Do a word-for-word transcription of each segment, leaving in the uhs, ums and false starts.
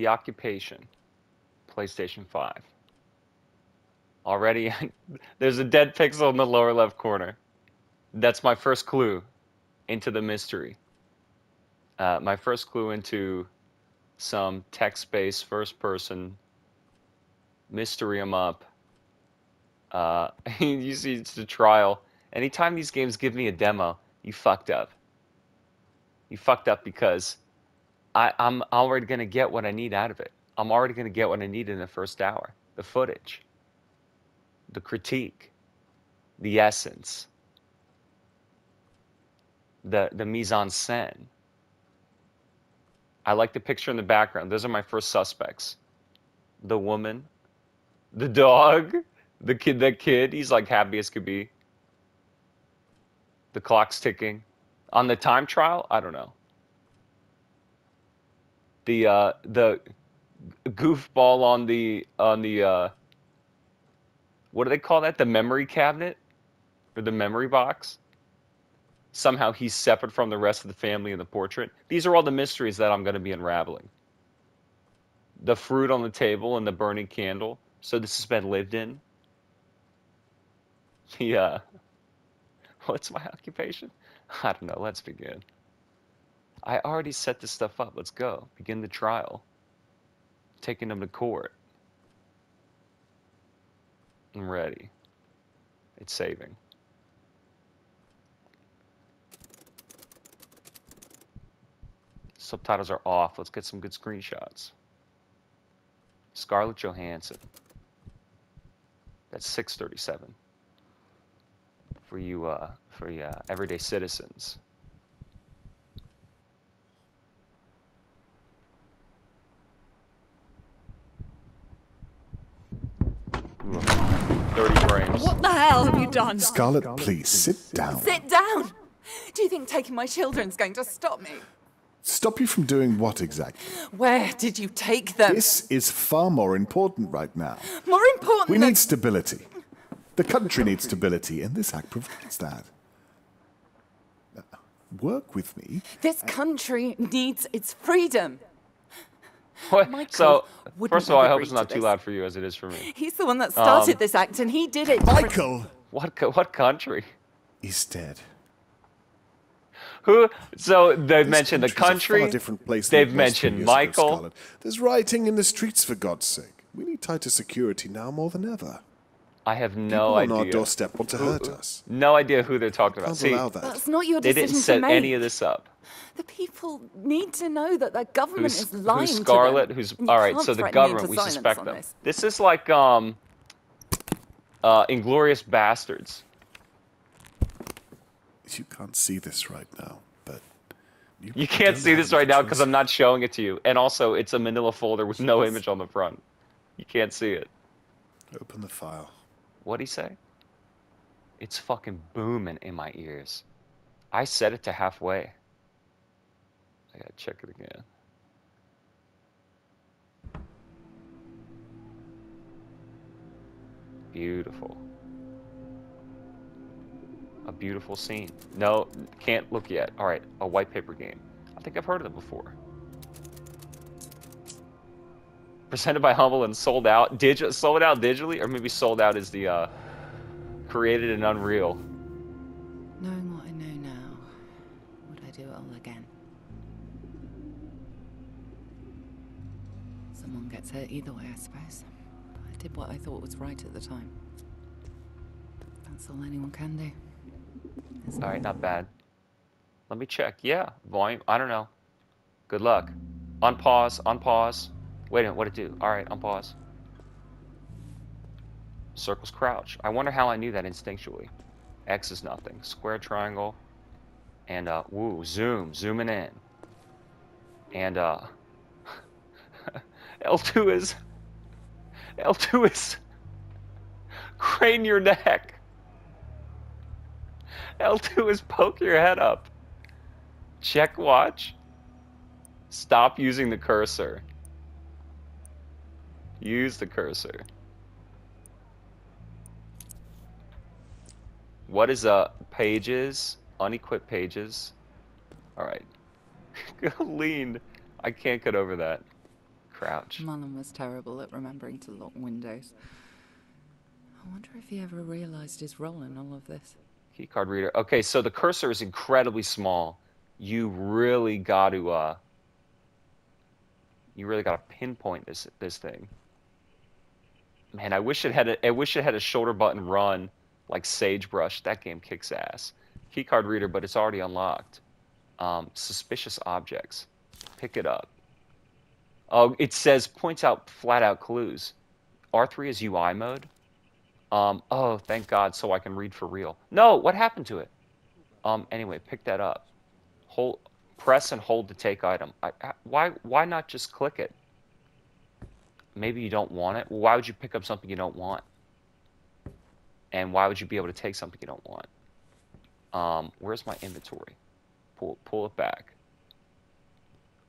The Occupation, PlayStation five. Already, there's a dead pixel in the lower left corner. That's my first clue into the mystery. Uh, my first clue into some text-based first-person mystery em-up. Uh, you see, it's the trial. Anytime these games give me a demo, you fucked up. You fucked up because I, I'm already going to get what I need out of it. I'm already going to get what I need in the first hour. The footage. The critique. The essence. The, the mise-en-scène. I like the picture in the background. Those are my first suspects. The woman. The dog. The kid, that kid. He's like happy as could be. The clock's ticking. On the time trial? I don't know. The uh, the goofball on the on the uh, what do they call that? The memory cabinet or the memory box? Somehow he's separate from the rest of the family in the portrait. These are all the mysteries that I'm going to be unraveling. The fruit on the table and the burning candle. So this has been lived in. The uh, what's my occupation? I don't know. Let's begin. I already set this stuff up. Let's go. Begin the trial. Taking them to court. I'm ready. It's saving. Subtitles are off. Let's get some good screenshots. Scarlett Johansson. That's six thirty-seven. For you, uh, for you, uh, everyday citizens. thirty frames. What the hell have you done? Scarlett, please sit down. Sit down? Do you think taking my children's going to stop me? Stop you from doing what exactly? Where did you take them? This is far more important right now. More important? We need stability. The country needs stability, and this act provides that. Uh, work with me. This country needs its freedom. What? Michael, so, first of all, I hope it's not too loud for you as it is for me. He's the one that started um, this act, and he did it. Michael! What, co what country? He's dead. Who? So, they've this mentioned the country. A different place they've mentioned Michael. Ago, there's rioting in the streets, for God's sake. We need tighter security now more than ever. I have no idea. People on our doorstep want to hurt us. No idea who they're talking about. See, that's not your decision to make. They didn't set any of this up. The people need to know that the government who's, is lying who's Scarlett, to them. Who's Scarlett? All right, so the government, we suspect them. This. this is like um, uh, Inglourious Basterds. You can't see this right now, but... You, you can't see this right now because I'm not showing it to you. And also, it's a manila folder with no image on the front. You can't see it. Open the file. What'd he say? It's fucking booming in my ears. I set it to halfway. I gotta check it again. Beautiful. A beautiful scene. No, can't look yet. Alright, a white paper game. I think I've heard of them before. Presented by Humble and sold out, digi sold out digitally, or maybe sold out is the uh, created in Unreal. Knowing what I know now, would I do it all again? Someone gets hurt either way, I suppose. But I did what I thought was right at the time. That's all anyone can do. All right, not bad. Let me check. Yeah, volume. I don't know. Good luck. On pause. On pause. Wait a minute, what'd it do? Alright, unpause. Circles crouch. I wonder how I knew that instinctually. X is nothing. Square, triangle. And, uh, woo, zoom. Zooming in. And, uh... L two is... L two is... Crane your neck. L two is poke your head up. Check watch. Stop using the cursor. Use the cursor. What is uh pages? Unequipped pages. All right. Lean. I can't get over that. crouch. Mullen was terrible at remembering to lock windows. I wonder if he ever realized his role in all of this. Keycard reader. Okay, so the cursor is incredibly small. You really got to, uh, you really got to pinpoint this this thing. Man, I wish it had a, I wish it had a shoulder button run like Sagebrush. That game kicks ass. Keycard reader, but it's already unlocked. Um, suspicious objects. Pick it up. Oh, it says points out flat out clues. R three is U I mode. Um, oh, thank God, so I can read for real. No, what happened to it? Um, anyway, pick that up. Hold, press and hold to take item. I, I, why, why not just click it? Maybe you don't want it. Well, why would you pick up something you don't want? And why would you be able to take something you don't want? Um, where's my inventory? Pull, pull it back.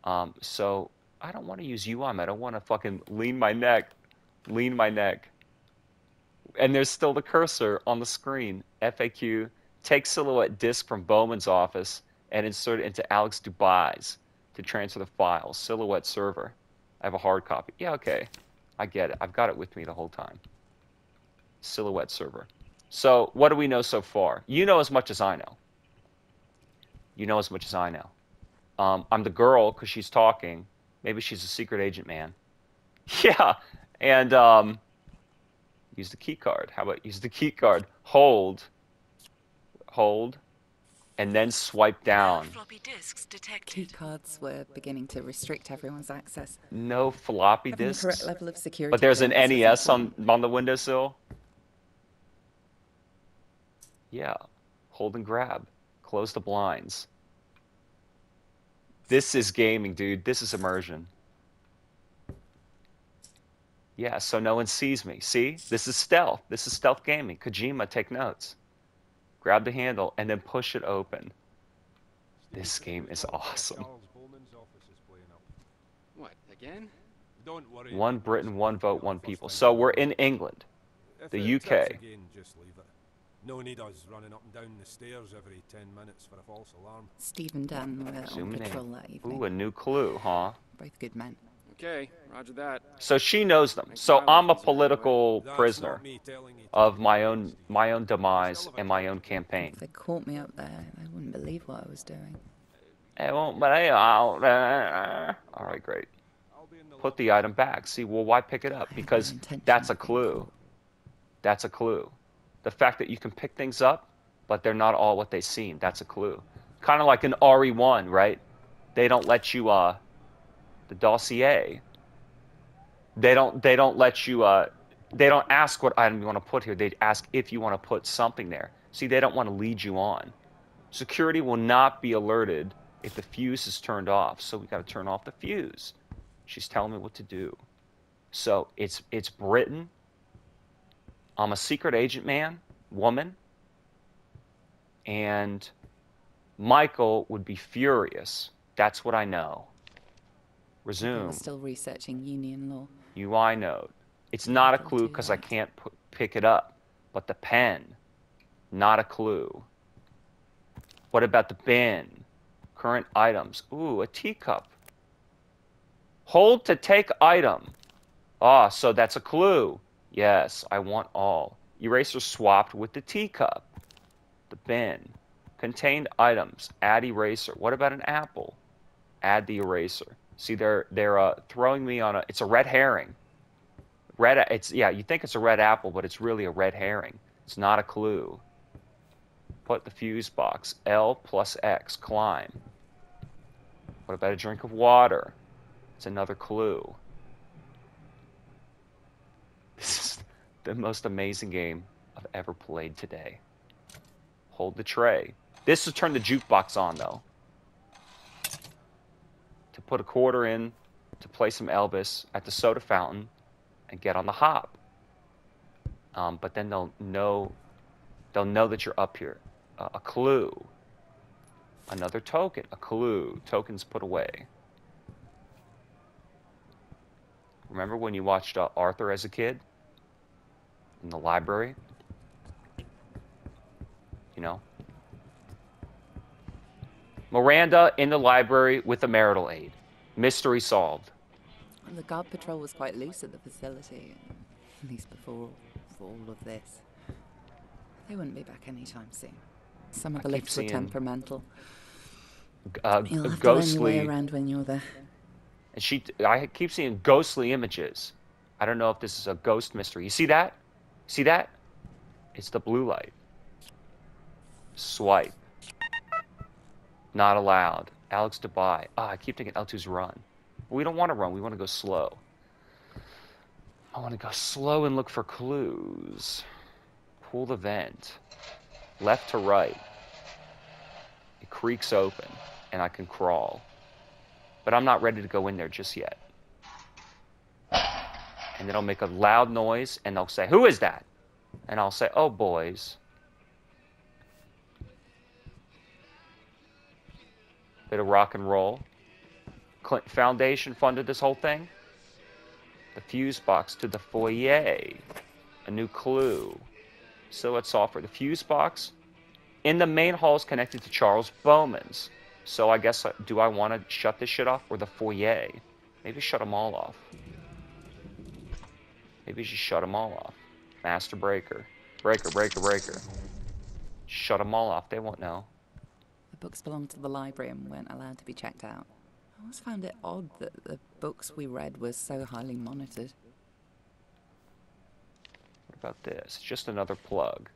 Um, so I don't want to use U I. I don't want to fucking lean my neck. Lean my neck. And there's still the cursor on the screen. F A Q, take Silhouette Disc from Bowman's office and insert it into Alex Dubois to transfer the file. Silhouette Server. I have a hard copy. Yeah, okay. I get it. I've got it with me the whole time. Silhouette Server. So, what do we know so far? You know as much as I know. You know as much as I know. Um, I'm the girl because she's talking. Maybe she's a secret agent, man. Yeah. And, um... use the key card. How about use the key card? Hold. Hold. And then swipe down. Floppy disks detected. Key cards were beginning to restrict everyone's access. No floppy Having disks? The correct level of security. But there's an N E S on, on the windowsill? Yeah. Hold and grab. Close the blinds. This is gaming, dude. This is immersion. Yeah, so no one sees me. See? This is stealth. This is stealth gaming. Kojima, take notes. Grab the handle and then push it open. This game is awesome. What, again? Don't worry. One Britain, one vote, one people. So we're in England, the U K. No need us running up and down the stairs every ten minutes for a false alarm. Steve and Dan were on patrol that evening. Ooh, a new clue, huh? Both good men. Okay, roger that. So she knows them. So I'm a political prisoner of my own my own demise and my own campaign. If they caught me up there, they wouldn't believe what I was doing. They won't believe out there. All right, great. Put the item back. See, well, why pick it up? Because that's a clue. That's a clue. The fact that you can pick things up, but they're not all what they seem. That's a clue. Kind of like an R E one, right? They don't let you... uh. The dossier. They don't. They don't let you. Uh, they don't ask what item you want to put here. They ask if you want to put something there. See, they don't want to lead you on. Security will not be alerted if the fuse is turned off. So we got to turn off the fuse. She's telling me what to do. So it's it's Britain. I'm a secret agent man, woman. And Michael would be furious. That's what I know. Resume. I'm still researching Union law. U I note. It's not a clue because I can't p pick it up. But the pen, not a clue. What about the bin? Current items. Ooh, a teacup. Hold to take item. Ah, so that's a clue. Yes, I want all. Eraser swapped with the teacup. The bin. Contained items. Add eraser. What about an apple? Add the eraser. See, they're they're uh, throwing me on a. It's a red herring. Red. It's yeah. You think it's a red apple, but it's really a red herring. It's not a clue. Put the fuse box. L plus X. Climb. What about a drink of water? It's another clue. This is the most amazing game I've ever played today. Hold the tray. This will turn the jukebox on though. To put a quarter in, to play some Elvis at the soda fountain, and get on the hop. Um, but then they'll know, they'll know that you're up here. Uh, a clue. Another token. A clue. Tokens put away. Remember when you watched uh, Arthur as a kid? In the library? You know? Miranda in the library with a marital aid. Mystery solved. The guard patrol was quite loose at the facility, at least before all of this. They wouldn't be back anytime soon. Some of the lifts were temperamental. Uh, You'll have ghostly, to learn your way around when you're there. And she, I keep seeing ghostly images. I don't know if this is a ghost mystery. You see that? See that? It's the blue light. Swipe. Not allowed. Alex Dubois. Ah, I keep thinking L two's run. We don't want to run. We want to go slow. I want to go slow and look for clues. Pull the vent. Left to right. It creaks open, and I can crawl. But I'm not ready to go in there just yet. And then I'll make a loud noise, and they'll say, "Who is that?" And I'll say, "Oh, boys." Bit of rock and roll. Clinton Foundation funded this whole thing. The fuse box to the foyer. A new clue. Silhouette software. The fuse box in the main hall is connected to Charles Bowman's. So I guess, do I want to shut this shit off or the foyer? Maybe shut them all off. Maybe just shut them all off. Master breaker. Breaker, breaker, breaker. Shut them all off. They won't know. The books belonged to the library and weren't allowed to be checked out. I always found it odd that the books we read were so highly monitored. What about this? Just another plug.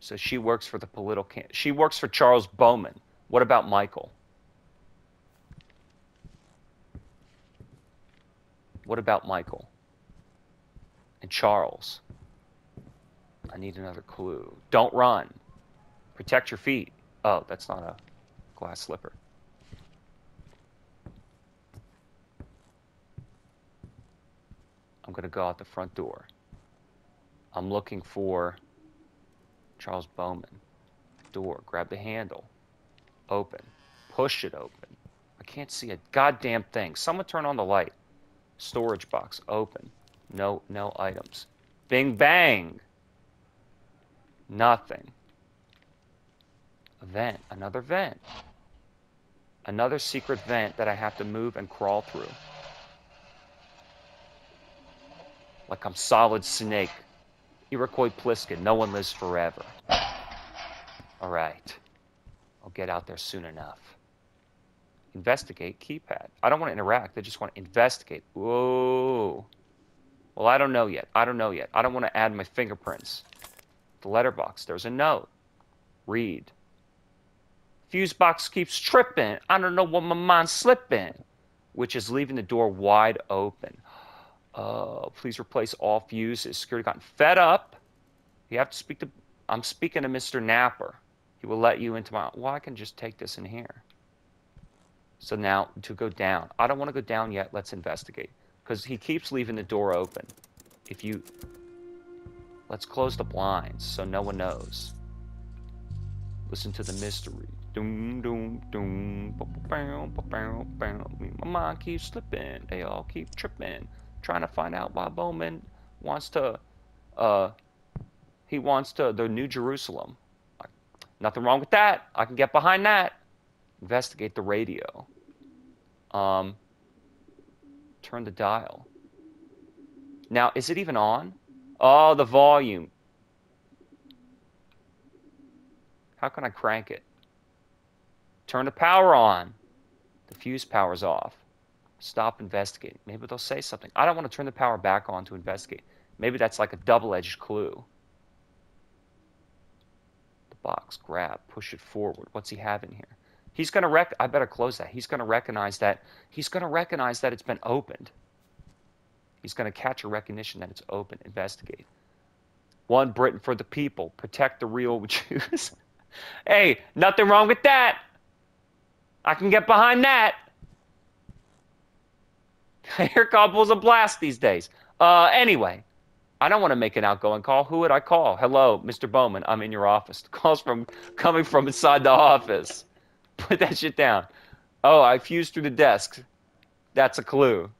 So she works for the political camp. She works for Charles Bowman. What about Michael? What about Michael? And Charles? I need another clue. Don't run. Protect your feet. Oh, that's not a... glass slipper. I'm gonna go out the front door. I'm looking for Charles Bowman. Door. Grab the handle. Open. Push it open. I can't see a goddamn thing. Someone turn on the light. Storage box. Open. No, no items. Bing bang! Nothing. A vent. Another vent. Another secret vent that I have to move and crawl through. Like I'm Solid Snake. Iroquois Plissken. No one lives forever. Alright. I'll get out there soon enough. Investigate keypad. I don't want to interact. I just want to investigate. Whoa. Well, I don't know yet. I don't know yet. I don't want to add my fingerprints. The letterbox. There's a note. Read. Fuse box keeps tripping. I don't know what my mind's slipping, which is leaving the door wide open. Oh, please replace all fuses. Security gotten fed up. You have to speak to. I'm speaking to Mister Napper. He will let you into my. Well, I can just take this in here. So now to go down. I don't want to go down yet. Let's investigate because he keeps leaving the door open. If you. Let's close the blinds so no one knows. Listen to the mystery. Doom, doom, doom. My mind keeps slipping. They all keep tripping. Trying to find out why Bowman wants to. Uh, he wants to the New Jerusalem. Nothing wrong with that. I can get behind that. Investigate the radio. Um. Turn the dial. Now, is it even on? Oh, the volume. How can I crank it? Turn the power on. The fuse power's off. Stop investigating. Maybe they'll say something. I don't want to turn the power back on to investigate. Maybe that's like a double-edged clue. The box, grab, push it forward. What's he have in here? He's going to rec... I better close that. He's going to recognize that. He's going to recognize that it's been opened. He's going to catch a recognition that it's open. Investigate. One Britain for the people. Protect the real Jews. Hey, nothing wrong with that. I can get behind that. Hair couples a blast these days. Uh, anyway, I don't want to make an outgoing call. Who would I call? Hello, Mister Bowman. I'm in your office. The call's from coming from inside the office. Put that shit down. Oh, I fused through the desk. That's a clue.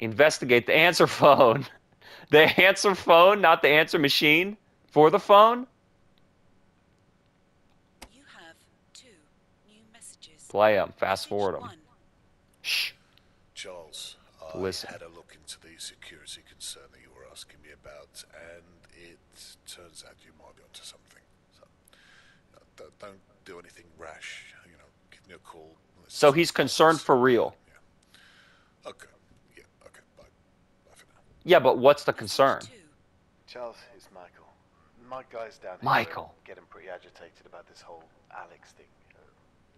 Investigate the answer phone. The answer phone, not the answer machine for the phone. Play them. Fast forward them. Shh. Charles, I Listen. had a look into the security concern that you were asking me about, and it turns out you might be onto something. So, you know, don't do anything rash. You know, give me a call. So he's concerned for real. Yeah. Okay. Yeah. Okay. Bye. Bye for now. Yeah, but what's the concern? Charles, it's Michael. My guy's down here. Michael. Getting pretty agitated about this whole Alex thing.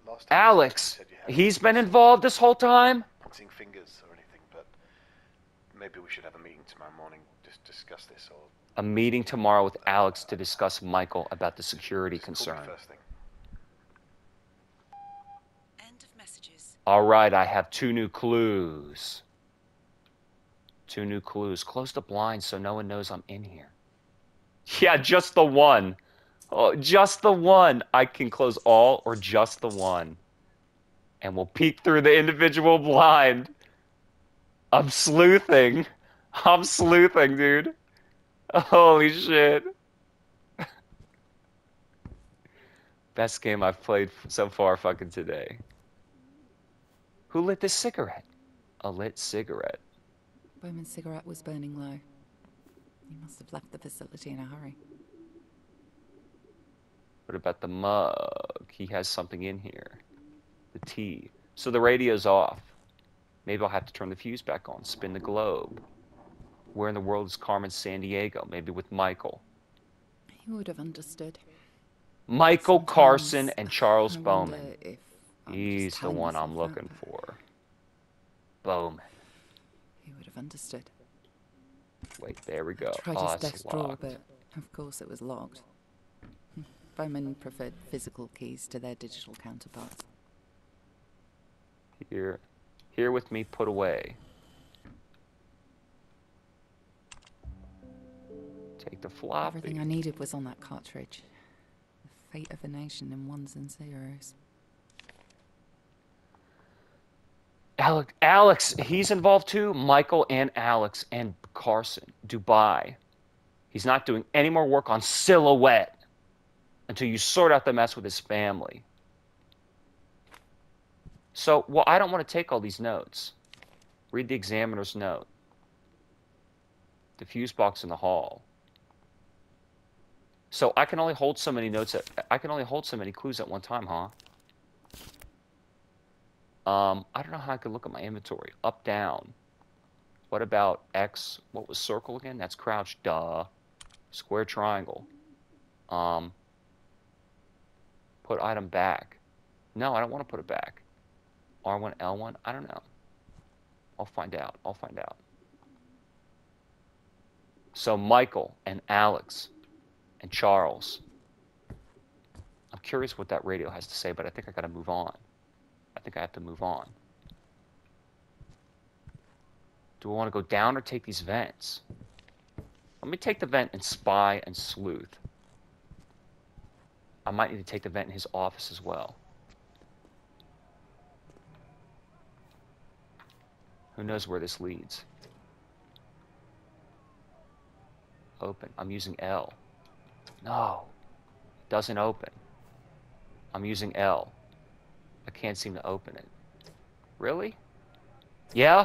Last time Alex, you said you he's been involved this whole time? Pointing fingers or anything, but maybe we should have a meeting tomorrow morning just discuss this. Or a meeting tomorrow with Alex to discuss Michael about the security just concern. First thing. End of messages. All right, I have two new clues. Two new clues. Close the blind so no one knows I'm in here. Yeah, just the one. Oh, just the one. I can close all or just the one. And we'll peek through the individual blind. I'm sleuthing. I'm sleuthing, dude. Holy shit. Best game I've played so far fucking today. Who lit this cigarette? A lit cigarette. Bowman's cigarette was burning low. He must have left the facility in a hurry. What about the mug? He has something in here. The tea. So the radio's off. Maybe I'll have to turn the fuse back on. Spin the globe. Where in the world is Carmen San Diego? Maybe with Michael. He would have understood. Michael Sometimes Carson and Charles Bowman. He's the one I'm looking that. for. Bowman. He would have understood. Wait, there we go. I tried oh, his desk drawer, but of course it was locked. Bowman preferred physical keys to their digital counterparts. Here, here with me, put away. Take the floppy. Everything I needed was on that cartridge. The fate of a nation in ones and zeros. Alex, Alex, he's involved too. Michael and Alex and Carson, Dubai. He's not doing any more work on Silhouette until you sort out the mess with his family. So, well, I don't want to take all these notes. Read the examiner's note. The fuse box in the hall. So I can only hold so many notes at, I can only hold so many clues at one time, huh? Um, I don't know how I could look at my inventory. Up, down. What about X? What was circle again? That's crouch. Duh. Square, triangle. Um... Put item back. No, I don't want to put it back. R one, L one? I don't know. I'll find out. I'll find out. So Michael and Alex and Charles. I'm curious what that radio has to say, but I think I got to move on. I think I have to move on. Do I want to go down or take these vents? Let me take the vent and spy and sleuth. I might need to take the vent in his office as well. Who knows where this leads? Open. I'm using L. No. It doesn't open. I'm using L. I can't seem to open it. Really? Yeah?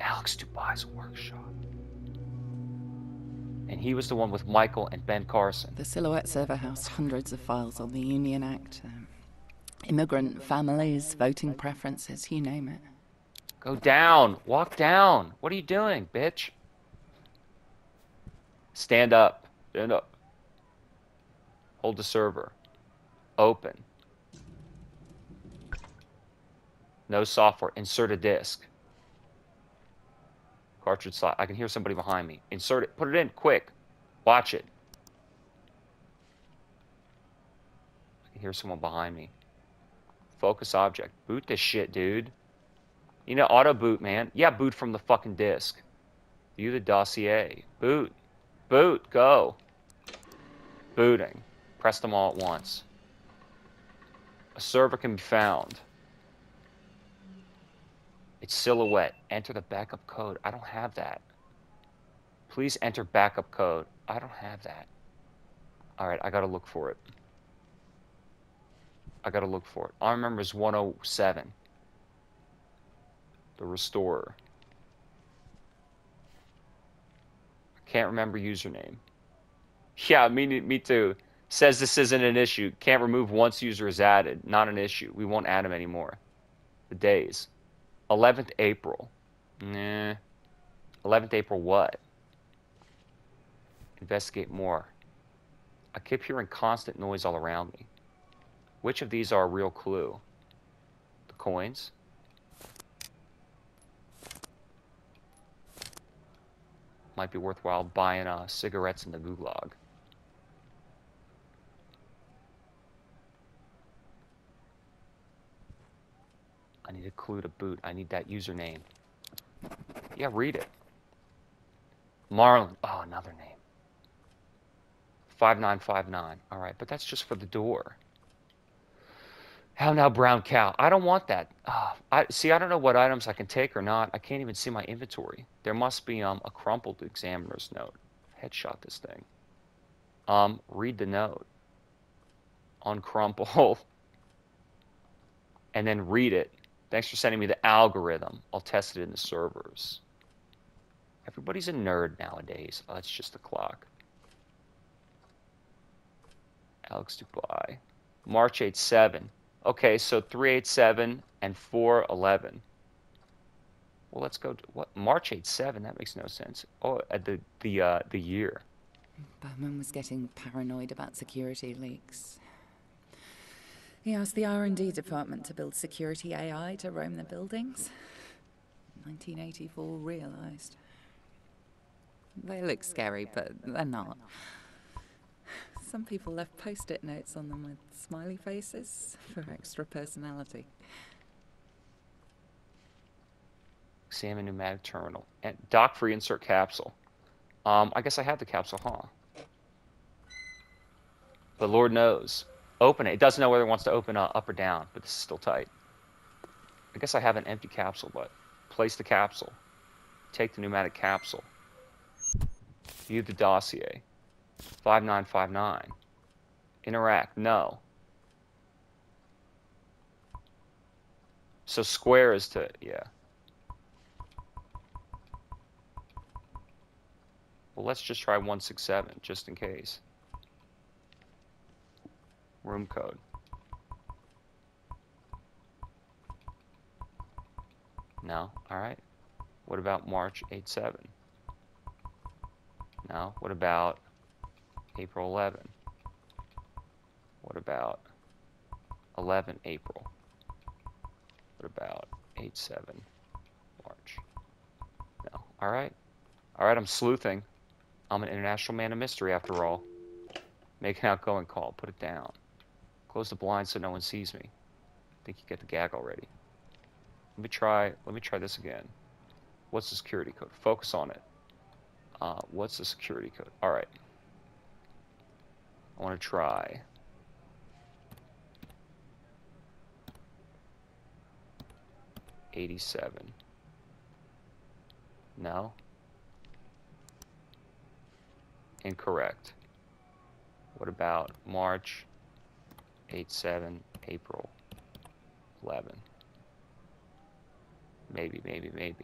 Alex Dubai's workshop. And he was the one with Michael and Ben Carson. The Silhouette Server housed hundreds of files on the Union Act. Um, immigrant families, voting preferences, you name it. Go down. Walk down. What are you doing, bitch? Stand up. Stand up. Hold the server. Open. No software. Insert a disc. Cartridge slot. I can hear somebody behind me. Insert it. Put it in. Quick. Watch it. I can hear someone behind me. Focus object. Boot this shit, dude. You know, auto boot, man. Yeah, boot from the fucking disk. View the dossier. Boot. Boot. Go. Booting. Press them all at once. A server can be found. It's Silhouette. Enter the backup code. I don't have that. Please enter backup code. I don't have that. Alright, I gotta look for it. I gotta look for it. I remember it's one oh seven. The Restorer. I can't remember username. Yeah, me, me too. Says this isn't an issue. Can't remove once user is added. Not an issue. We won't add them anymore. The days. eleventh April. Nah. eleventh April what? Investigate more. I keep hearing constant noise all around me. Which of these are a real clue? The coins? Might be worthwhile buying uh, cigarettes in the gulag. I need a clue to boot. I need that username. Yeah, read it. Marlon. Oh, another name. five nine five nine. All right, but that's just for the door. How now, brown cow? I don't want that. Uh, I see, I don't know what items I can take or not. I can't even see my inventory. There must be um, a crumpled examiner's note. Headshot this thing. Um, read the note. Uncrumple. And then read it. Thanks for sending me the algorithm. I'll test it in the servers. Everybody's a nerd nowadays. Oh, that's just the clock. Alex Dubois. March eighty-seven. Okay, so three eighty-seven and four eleven. Well, let's go to what? March eighty-seven? That makes no sense. Oh, uh, the the uh, the year. Bowman was getting paranoid about security leaks. He asked the R and D department to build security A I to roam the buildings. nineteen eighty-four realized. They look scary, but they're not. Some people left post-it notes on them with smiley faces for extra personality. Examine pneumatic terminal. And dock free insert capsule. Um, I guess I have the capsule, huh? The Lord knows. Open it. It doesn't know whether it wants to open uh, up or down, but this is still tight. I guess I have an empty capsule, but place the capsule. Take the pneumatic capsule. View the dossier. five nine five nine. Interact. No. So square is to... Yeah. Well, let's just try one six seven, just in case. Room code. No. Alright. What about March eighty-seven? No. What about... April eleventh. What about eleven April? What about eighty-seven March? No. All right. All right, I'm sleuthing. I'm an international man of mystery, after all. Make an outgoing call. Put it down. Close the blind so no one sees me. I think you get the gag already. Let me try, let me try this again. What's the security code? Focus on it. Uh, what's the security code? All right. I want to try. eighty-seven. No. Incorrect. What about March, eighty-seven, April, eleven? Maybe, maybe, maybe.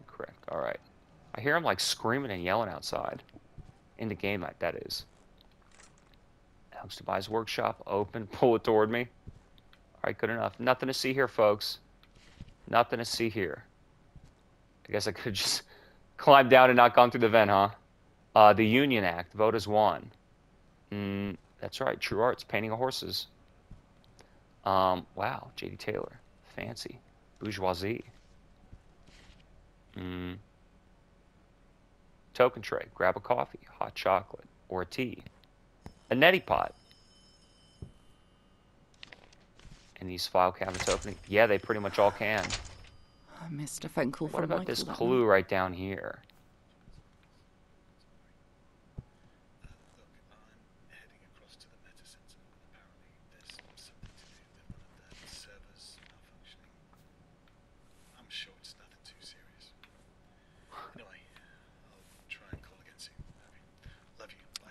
Incorrect. All right. I hear him like screaming and yelling outside. In the game, like that is. Alex Dubois' workshop, open, pull it toward me. Alright, good enough. Nothing to see here, folks. Nothing to see here. I guess I could just climb down and not gone through the vent, huh? Uh, the Union Act, vote is won. Mm, that's right, true arts, painting of horses. Um, wow, J D Taylor. Fancy. Bourgeoisie. Mm. Token tray, grab a coffee, hot chocolate, or a tea. A neti pot. And these file cabinets opening. Yeah, they pretty much all can. I missed a phone call from Michael. What about this clue right down here?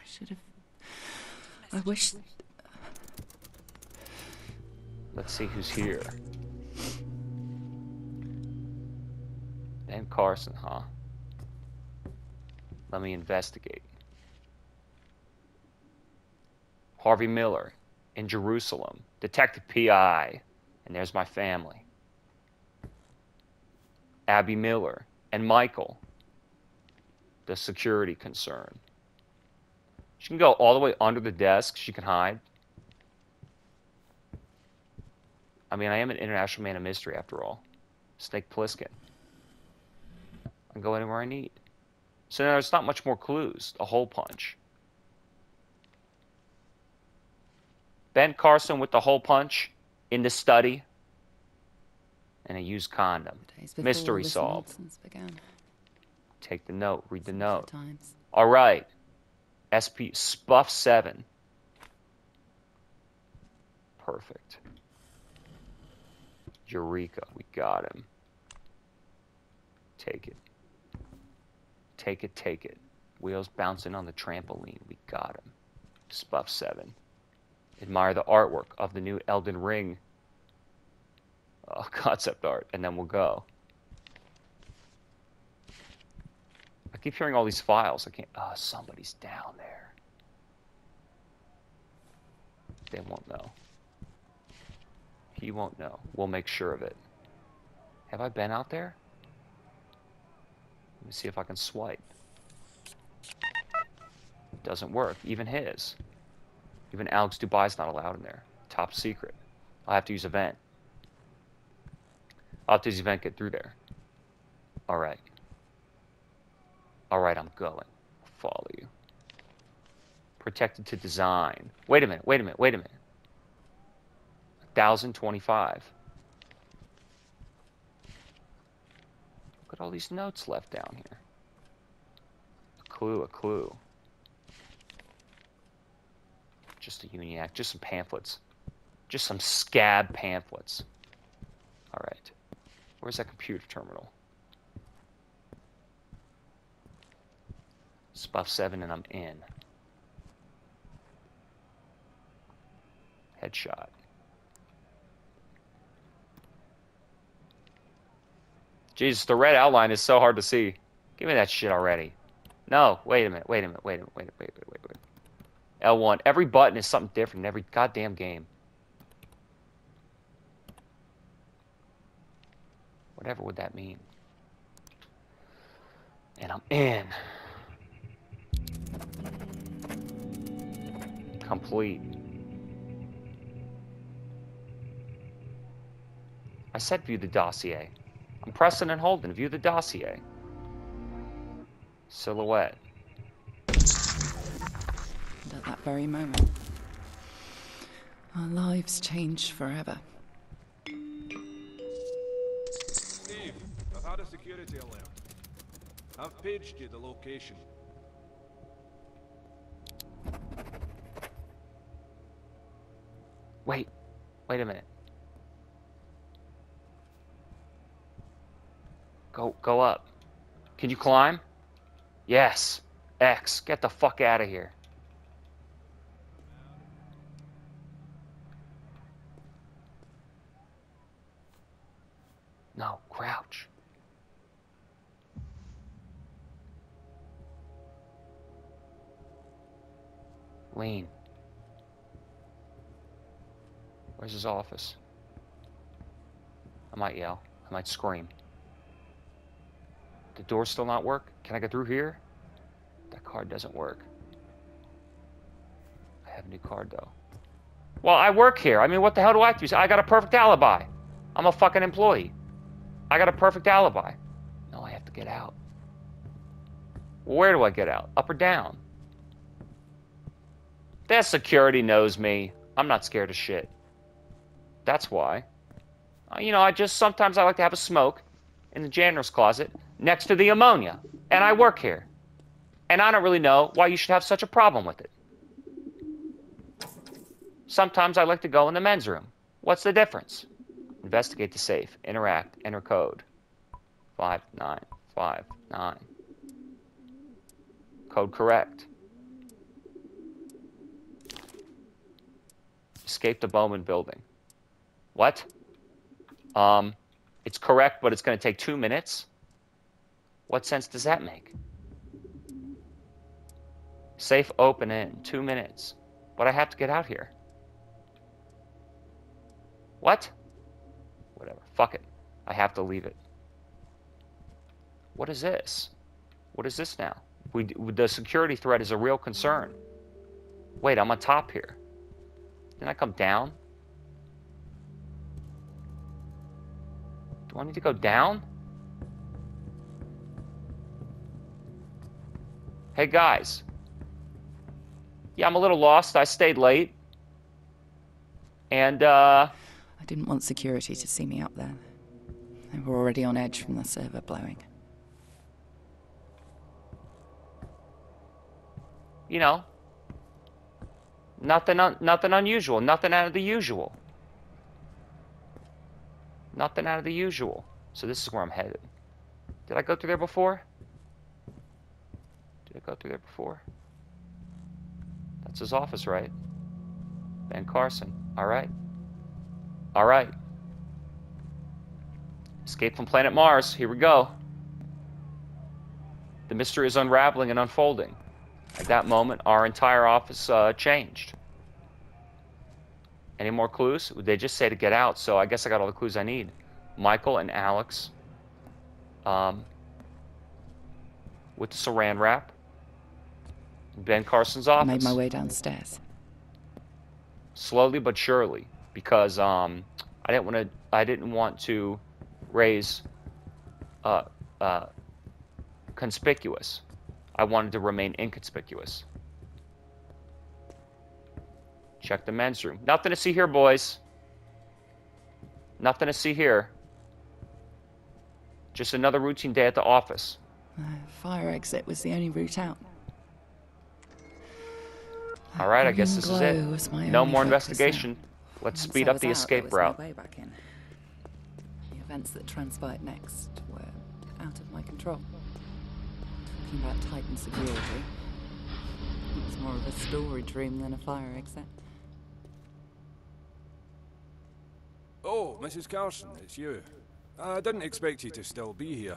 Should have I wish. Let's see who's here. Ben Carson, huh? Let me investigate. Harvey Miller in Jerusalem. Detective P I. And there's my family. Abby Miller and Michael, the security concern. She can go all the way under the desk. She can hide. I mean, I am an international man of mystery after all. Snake Plissken. I can go anywhere I need. So there's not much more clues. A hole punch. Ben Carson with the hole punch in the study. And a used condom. Mystery solved. Take the note. Read the note. All right. S P Spuff seven. Perfect. Eureka. We got him. Take it. Take it, take it. Wheels bouncing on the trampoline. We got him. Spuff seven. Admire the artwork of the new Elden Ring uh, concept art, and then we'll go. I keep hearing all these files. I can't. Oh, somebody's down there. They won't know. He won't know. We'll make sure of it. Have I been out there? Let me see if I can swipe. Doesn't work. Even his. Even Alex Dubois is not allowed in there. Top secret. I'll have to use a vent. I'll have to use a vent to get through there. Alright. Alright, I'm going. I'll follow you. Protected to design. Wait a minute, wait a minute, wait a minute. one thousand twenty-five. Look at all these notes left down here. A clue, a clue. Just a UNIAC, just some pamphlets. Just some SCAB pamphlets. Alright. Where's that computer terminal? Spuff seven and I'm in. Headshot. Jesus, the red outline is so hard to see. Give me that shit already. No, wait a minute, wait a minute, wait a minute, wait a minute, wait a minute, wait a minute. L one. Every button is something different in every goddamn game. Whatever would that mean? And I'm in. Complete. I said view the dossier. I'm pressing and holding. View the dossier. Silhouette. At that very moment, our lives changed forever. Steve, I've had a security alert. I've paged you the location. Wait, wait a minute. Go, go up. Can you climb? Yes. X, get the fuck out of here. No, crouch. Lean. Where's his office? I might yell. I might scream. The door's still not work? Can I get through here? That card doesn't work. I have a new card, though. Well, I work here. I mean, what the hell do I have to do? I got a perfect alibi. I'm a fucking employee. I got a perfect alibi. No, I have to get out. Where do I get out? Up or down? That security knows me. I'm not scared of shit. That's why. Uh, you know, I just sometimes I like to have a smoke in the janitor's closet next to the ammonia. And I work here. And I don't really know why you should have such a problem with it. Sometimes I like to go in the men's room. What's the difference? Investigate the safe. Interact. Enter code. five nine five nine. Code correct. escape the Bowman building. What? Um, it's correct, but it's going to take two minutes. What sense does that make? Safe open in two minutes. But I have to get out here. What? Whatever. Fuck it. I have to leave it. What is this? What is this now? We, the security threat is a real concern. Wait, I'm on top here. Didn't I come down? Do I need to go down? Hey, guys. Yeah, I'm a little lost. I stayed late. And, uh... I didn't want security to see me up there. They were already on edge from the server blowing. You know, nothing, un nothing unusual. Nothing out of the usual. Nothing out of the usual. So this is where I'm headed. Did I go through there before? Did I go through there before? That's his office, right? Ben Carson. All right. All right. Escape from planet Mars. Here we go. The mystery is unraveling and unfolding. At that moment, our entire office uh, changed. Any more clues? They just say to get out, so I guess I got all the clues I need. Michael and Alex. Um, with the saran wrap. Ben Carson's office. I made my way downstairs. Slowly but surely, because um, I didn't want to. I didn't want to raise uh, uh, conspicuous. I wanted to remain inconspicuous. Check the men's room. Nothing to see here, boys. Nothing to see here. Just another routine day at the office. Uh, fire exit was the only route out. All right, I guess this is it. No more investigation. Let's speed up the escape route. The events that transpired next were out of my control. Talking about Titan security. It was more of a storage room than a fire exit. Oh, Missus Carson, it's you. I didn't expect you to still be here.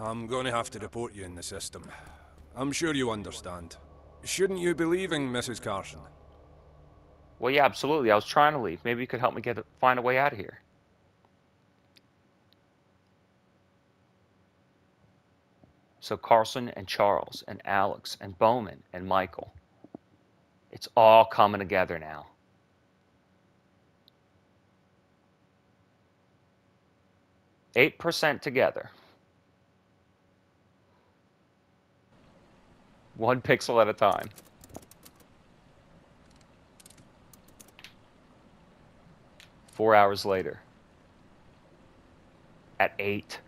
I'm going to have to report you in the system. I'm sure you understand. Shouldn't you be leaving, Missus Carson? Well, yeah, absolutely. I was trying to leave. Maybe you could help me get a, find a way out of here. So Carson and Charles and Alex and Bowman and Michael. It's all coming together now. eight percent together. One pixel at a time. Four hours later. At eight.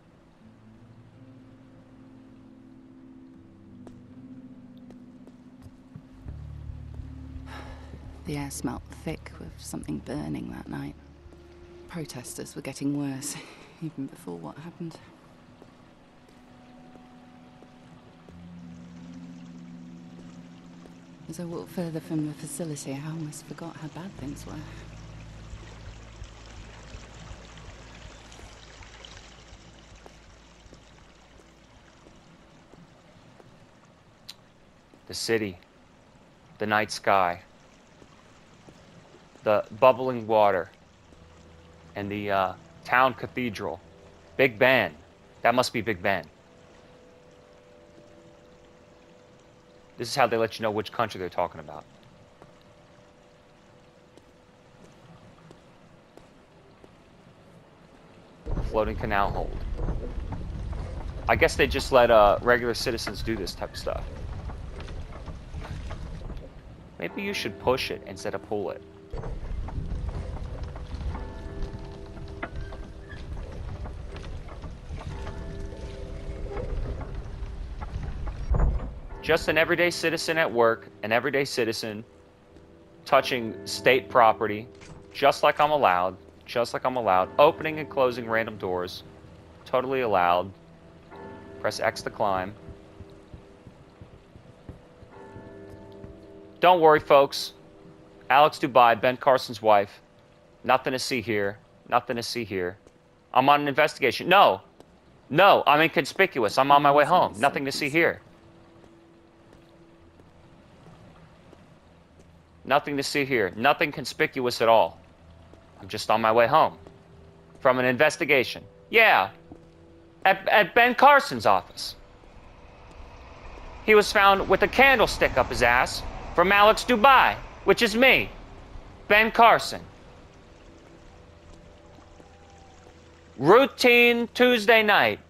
The air smelt thick with something burning that night. Protesters were getting worse, even before what happened. As I walked further from the facility, I almost forgot how bad things were. The city, the night sky, the bubbling water, and the uh, town cathedral. Big Ben. That must be Big Ben. This is how they let you know which country they're talking about. Floating canal hold. I guess they just let uh, regular citizens do this type of stuff. Maybe you should push it instead of pull it. Just an everyday citizen at work, an everyday citizen touching state property, just like I'm allowed, just like I'm allowed, opening and closing random doors, totally allowed. Press X to climb. Don't worry, folks. Alex Dubois, Ben Carson's wife. Nothing to see here. Nothing to see here. I'm on an investigation. No. No, I'm inconspicuous. I'm on my way home. Nothing to see here. Nothing to see here. Nothing conspicuous at all. I'm just on my way home. From an investigation. Yeah. At, at Ben Carson's office. He was found with a candlestick up his ass from Alex Dubois, which is me, Ben Carson. Routine Tuesday night.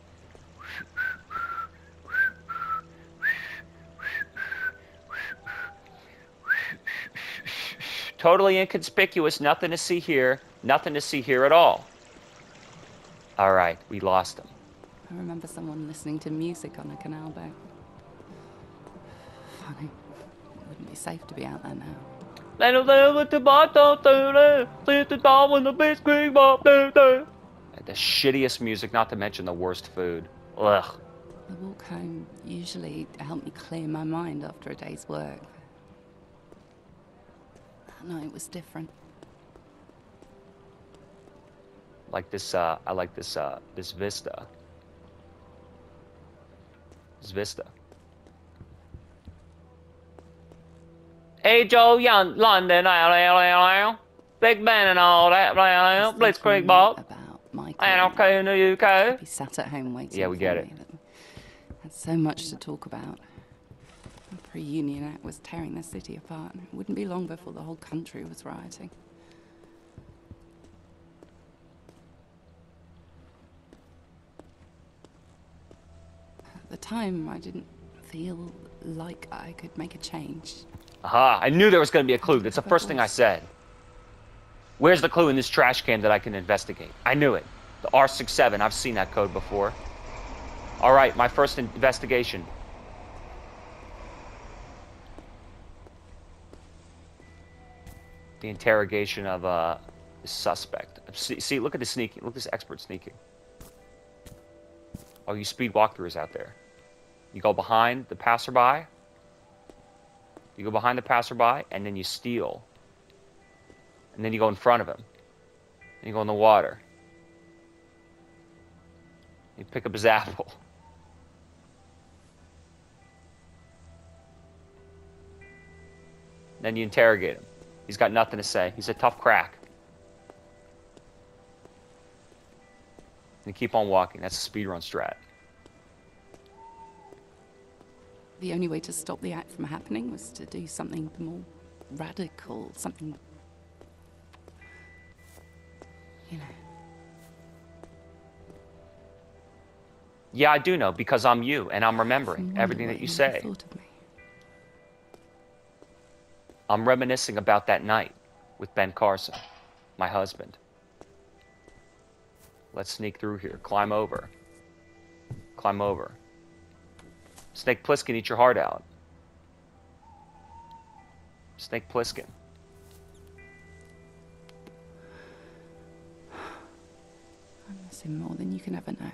Totally inconspicuous, nothing to see here, nothing to see here at all. All right, we lost him. I remember someone listening to music on a canal boat. Funny, it wouldn't be safe to be out there now. The shittiest music, not to mention the worst food. Ugh. The walk home usually helped me clear my mind after a day's work. No, it was different. Like this, uh, I like this, uh, this vista. This vista. Hey, Joe Young, London, Big Ben and all that, Blitzkrieg Bob. And okay in the U K. I'd be sat at home waiting. Yeah, we get it. Had so much to talk about. The pre-Union Act was tearing the city apart. It wouldn't be long before the whole country was rioting. At the time, I didn't feel like I could make a change. Aha, I knew there was going to be a clue. That's the first thing I said. Where's the clue in this trash can that I can investigate? I knew it. The R sixty-seven, I've seen that code before. All right, my first investigation. The interrogation of a uh, suspect. See, see, look at the sneaking. Look at this expert sneaking. Oh, you speed walkthroughs out there. You go behind the passerby. You go behind the passerby, and then you steal. And then you go in front of him. And you go in the water. You pick up his apple. Then you interrogate him. He's got nothing to say. He's a tough crack. And keep on walking. That's a speedrun strat. The only way to stop the act from happening was to do something more radical, something, you know. Yeah, I do know, because I'm you, and I'm remembering everything that you say. I'm reminiscing about that night with Ben Carson, my husband. Let's sneak through here. Climb over. Climb over. Snake Plissken, eat your heart out. Snake Plissken. I'm missing more than you can ever know.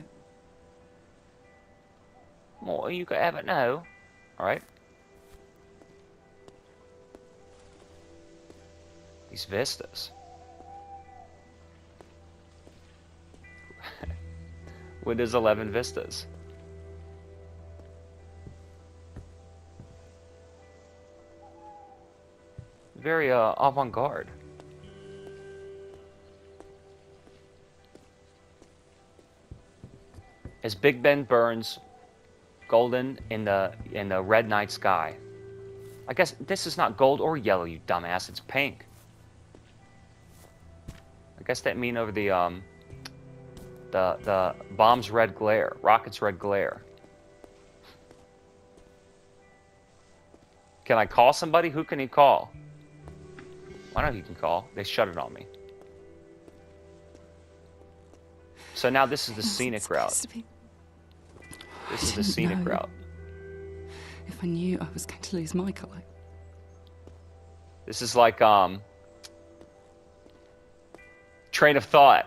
More than you could ever know. All right. These vistas. Windows eleven vistas. Very uh, avant-garde. As Big Ben burns golden in the in the red night sky. I guess this is not gold or yellow, you dumbass. It's pink. I guess that mean over the um the the bomb's red glare, rocket's red glare. Can I call somebody? Who can he call? I don't know who you can call. They shut it on me. So now this is the scenic route. This is the scenic route. If I knew I was going to lose Michael. This is like um train of thought.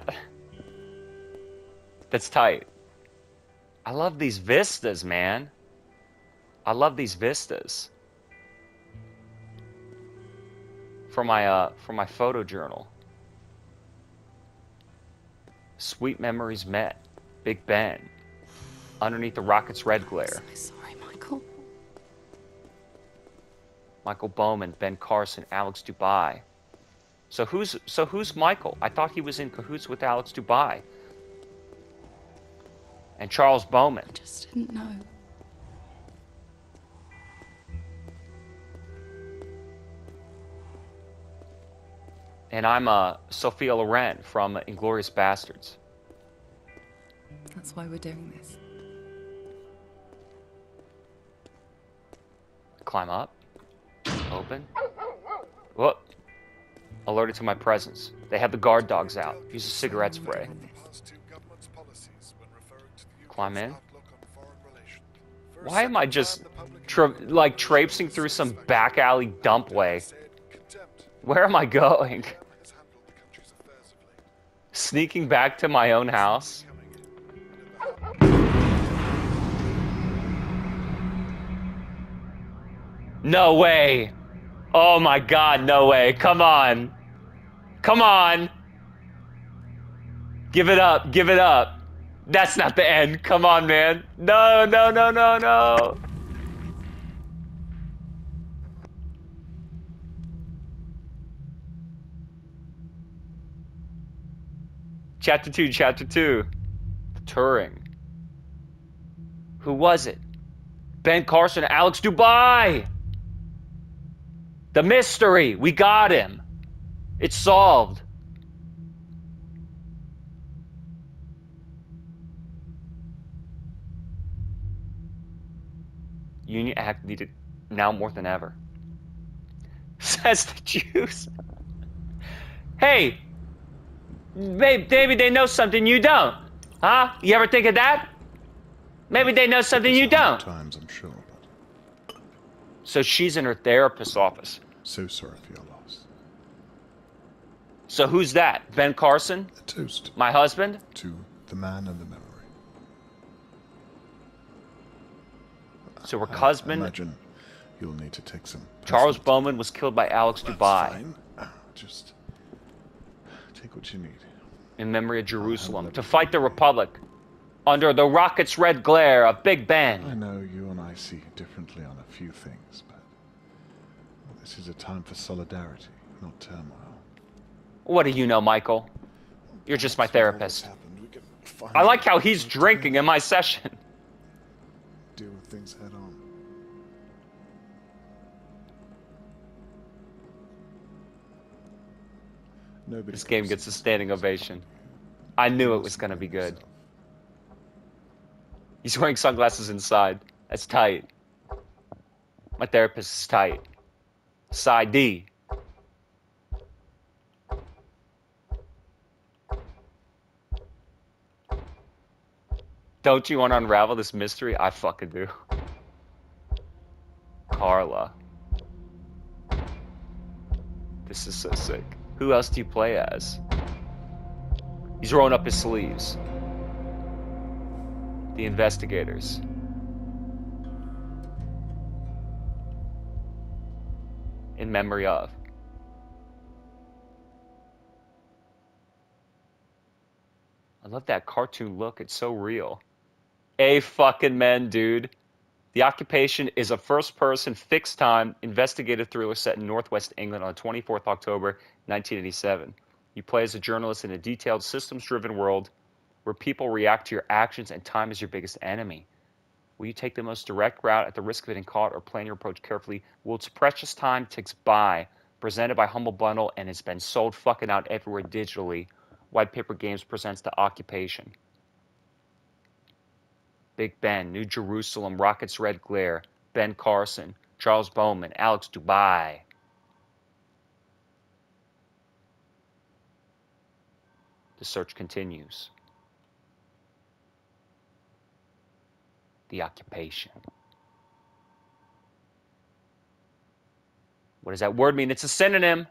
That's tight. I love these vistas, man. I love these vistas. for my uh for my photo journal. Sweet memories met Big Ben underneath the rocket's red glare. I'm so sorry, Michael. Michael Bowman, Ben Carson, Alex Dubois. So who's so who's Michael? I thought he was in cahoots with Alex Dubois and Charles Bowman. I just didn't know. And I'm uh, Sophia Loren from Inglourious Basterds. That's why we're doing this. Climb up. Open. Whoop. Alerted to my presence. They have the guard dogs out. Use a cigarette spray. Climb in. Why am I just tra like traipsing through some back alley dump way? Where am I going? Sneaking back to my own house? No way! Oh my god, no way. Come on. Come on. Give it up. Give it up. That's not the end. Come on, man. No, no, no, no, no. Chapter two, chapter two. Turing. Who was it? Ben Carson, Alex Dubois. The mystery. We got him. It's solved. Union Act needed now more than ever. Says the Jews. Hey. Maybe, maybe they know something you don't, huh? You ever think of that? Maybe they know something you don't. Sometimes, I'm sure. But... So she's in her therapist's office. So sorry for your loss. So who's that? Ben Carson? A toast. My husband? To the man and the memory. So her I, husband... I imagine you'll need to take some... Charles Bowman was killed by Alex That's Dubois. Fine. Just... Take what you need. In memory of Jerusalem, to fight the Republic, under the rocket's red glare of Big Ben. I know you and I see differently on a few things, but this is a time for solidarity, not turmoil. What do you know, Michael? You're just my therapist. I like how he's drinking in my session. Deal with things head on. Nobody this game gets a standing ovation. I knew it was going to be good. He's wearing sunglasses inside. That's tight. My therapist is tight. Side D. Don't you want to unravel this mystery? I fucking do. Carla. This is so sick. Who else do you play as? He's rolling up his sleeves. The investigators. In memory of. I love that cartoon look. It's so real. A fucking man, dude. The Occupation is a first-person, fixed-time, investigative thriller set in Northwest England on the twenty-fourth of October, nineteen eighty-seven. You play as a journalist in a detailed, systems-driven world where people react to your actions and time is your biggest enemy. Will you take the most direct route at the risk of getting caught or plan your approach carefully? Will its precious time ticks by, presented by Humble Bundle, and has been sold fucking out everywhere digitally. White Paper Games presents The Occupation. Big Ben, New Jerusalem, rocket's red glare, Ben Carson, Charles Bowman, Alex Dubois. The search continues. The Occupation. What does that word mean? It's a synonym.